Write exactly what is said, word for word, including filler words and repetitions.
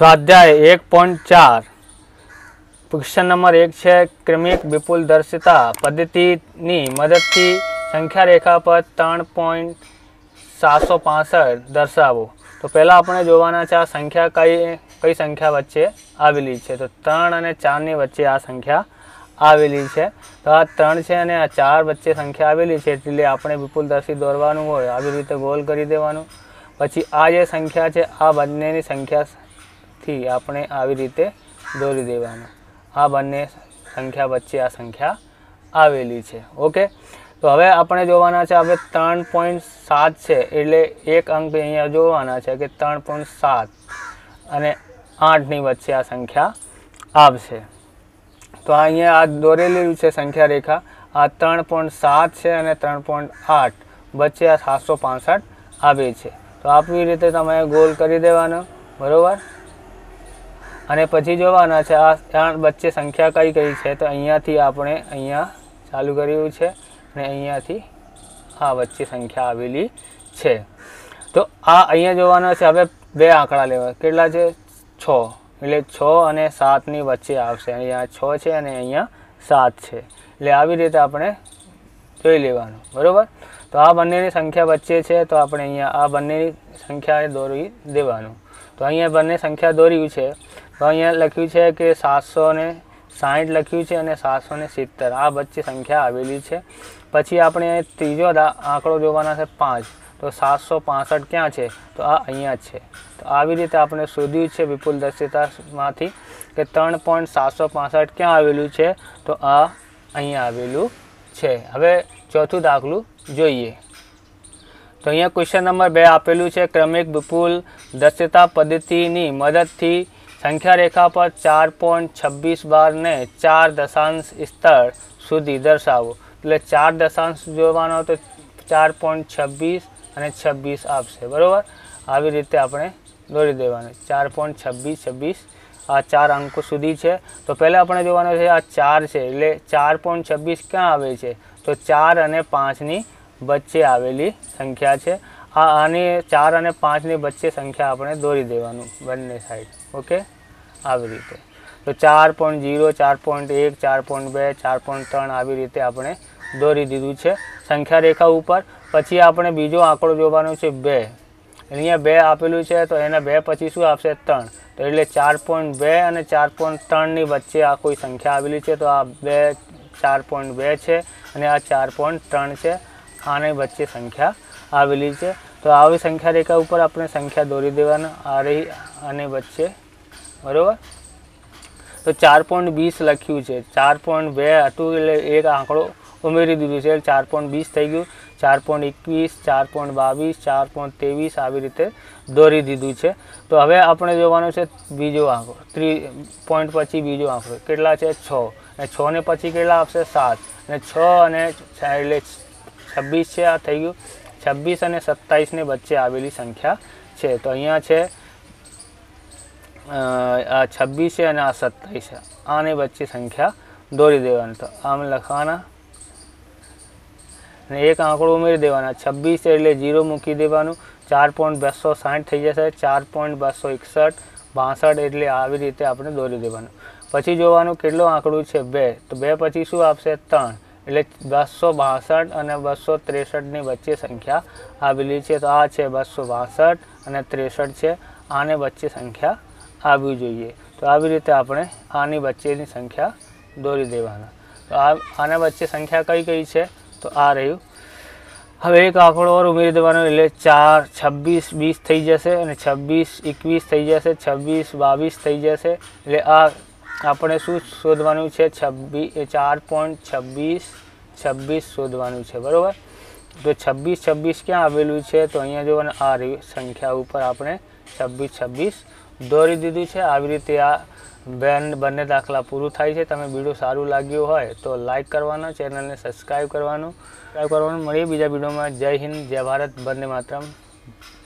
स्वाध्याय एक पॉइंट चार क्वेश्चन नंबर एक है क्रमिक विपुल दर्शिता पद्धति मददथी संख्या रेखा पर तीन पॉइंट सात सौ पांसठ दर्शावो। तो पहला अपने जोवाना छे संख्या कई कई संख्या वच्चे आवेली छे। तो तीन अने चार नी वच्चे आ संख्या आवेली छे। तो आ तीन छे अने आ चार वच्चे संख्या आवेली छे एटले आपणे विपुल दर्शी दोरवानुं होय। आवी रीते गोल करी देवानुं। पछी आ जे संख्या छे आ बंनेनी संख्या थी आपणे आवी रीते दोरी देवानुं। आ बंने संख्या वच्चे आ संख्या आवेली छे। ओके, तो हवे आपणे जोवाना छे हवे तीन पॉइंट सात छे एटले एक अंक अहींया जोवाना छे के तीन पॉइंट सात अने आठ नी वच्चे आ संख्या आवशे। तो अहींया आ दोरेली छे संख्या रेखा। आ तीन पॉइंट सात छे अने तीन पॉइंट आठ वच्चे आ सात सौ पांसठ आवे छे। तो आपी रीते तमे गोल करी देवानो, बरोबर। अने पछी जोवाना छे आ वच्चे संख्या कई कई छे। तो अहींयाथी आपणे अहींया चालू कर्युं छे ने अहींयाथी आ वच्चे संख्या आवेली छे। तो आ अहींया जोवानो छे हवे बे आंकड़ा लेवा केटला छे छ एटले छ अने सात नी वच्चे आवशे। अहींया छ छे अने अहींया सात छे एटले आवी रीते आपणे जोई लेवानुं, बरोबर। तो आ बंनेनी संख्या वच्चे छे तो आपणे अहींया आ बंनेनी संख्याए दोरी देवानुं। तो अहींया बंने संख्या दोरीवी छे। तो अहींया लख्युं छे के सात सौ साठ लख्युं छे अने सात सौ सत्तर आ वच्चे संख्या आवेली छे। पछी आपणे तीजो आंकड़ो जोवानो छे पांच। तो सात सौ पांसठ क्या है तो आ अहींया छे। तो आवी रीते आपणे शोध्युं छे विपुल दर्शितामांथी के तीन पॉइंट सात सौ पांसठ क्या आवेलुं छे तो आ अहींया आवेलुं छे। हवे चौथुं दाखलुं जोईए। तो अहींया क्वेश्चन नंबर बे आपेलुं छे क्रमिक विपुल दर्शिता पद्धतिनी मददथी संख्या रेखा पर चार पॉइंट छब्बीस बार ने चार दशांश स्तर सुधी दर्शावो। એટલે चार दशांश જોવાનો તો चार पॉइंट छब्बीस અને छब्बीस આપશે, બરોબર। આવી રીતે આપણે દોરી દેવાનું चार पॉइंट छब्बीस छब्बीस આ ચાર અંકો સુધી છે। તો પહેલાં આપણે જોવાનું છે આ ચાર છે એટલે चार पॉइंट छब्बीस ક્યાં આવે છે તો चार અને पाँच ની વચ્ચે આવેલી સંખ્યા છે। આ આની चार અને पाँच ની વચ્ચે સંખ્યા આપણે દોરી દેવાનું બંને સાઈડ। ઓકે, આવી રીતે तो चार पॉइंट जीरो चार पॉइंट एक चार पॉइंट बे चार पॉइंट त्रण आ रीते आपणे दौरी दीधुं छे संख्या रेखा उपर। पछी आपणे बीजो आंकड़ो जोवानो छे बे। अहींया बे आपेलुं छे तो एना बे पछी शुं आपशे त्रण। तो एटले चार पॉइंट बे अने चार पॉइंट त्रण नी वच्चे आ कोई संख्या आवेली छे। तो आ बे चार पॉइंट बे छे अने आ चार पॉइंट त्रण छे आने वच्चे संख्या आवेली छे। तो आवी संख्या रेखा उपर आपणे संख्या दौरी देवानी आ रही आने वच्चे, बरोबर। तो चार पॉइंट बीस लख्यू है चार पॉइंट बे हतुं एटले एक आंकड़ो उमेरी दीधो छे चार पॉइंट बीस थी गयु चार पॉइंट एकवीस चार पॉइंट बावीस चार पॉइंट तेवीस आ रीते दौरी दीधु है। तो हवे आपणे जोवानुं छे बीजो आंकड़ो त्री पॉइंट पछी बीजो आंकड़ो केटला छे छ छ ने पछी केटला आपशे सात ने छ अने एटले छब्बीस है आ थी गयु छब्बीस अने सत्ताईस ने वच्चे आवेली संख्या है। तो अहींया छे आ छब्बीस है आ सत्ताईस है आने बच्चे संख्या दौरी देवानी। तो आम लखवाना एक आंकड़ो उमेरी देवाना छब्बीस एटले जीरो मूकी देवानुं चार पॉइंट बसो साठ थी जैसे चार पॉइंट बसो एकसठ बासठ एटले आवी रीते आपणे दौरी देवानुं। पछी जोवानुं केटलो आंकड़ो छे बे। तो बे पछी शुं आपशे त्रण एटले बसो बासठ अने बसो त्रेसठ नी वच्चे संख्या आवेली छे। तो आ छे बसो बासठ अने त्रेसठ छे आने वच्चे संख्या आवी जोईए। तो आ रीते आपणे आनी वच्चेनी संख्या दौरी देवाना। तो आ आना वच्चे संख्या कई कई है तो आ रही हवे एक आंकड़ो और उमेरी देवानो एटले चार छब्बीस बीस थी जैसे छब्बीस एकवीस थी जैसे छब्बीस बावीस थी जैसे एटले आ आपणे शुं शोधवानुं छे छब्बीस चार पॉइंट छब्बीस छब्बीस शोधवानुं छे, बरोबर। तो छब्बीस छब्बीस क्यां आवेलुं छे तो अहींया जो आ रही संख्या उपर आपणे छब्बीस छब्बीस दौरी दीधुं छे। आ रीते आ बेन बने दाखला पूरु थाय छे। तमे वीडियो सारू लाग्यो होय तो लाइक करवानो, चेनल ने सब्सक्राइब करवानो सब्सक्राइब करवानो। मळीए बीजा वीडियो में। जय हिंद, जय भारत, वंदे मातरम।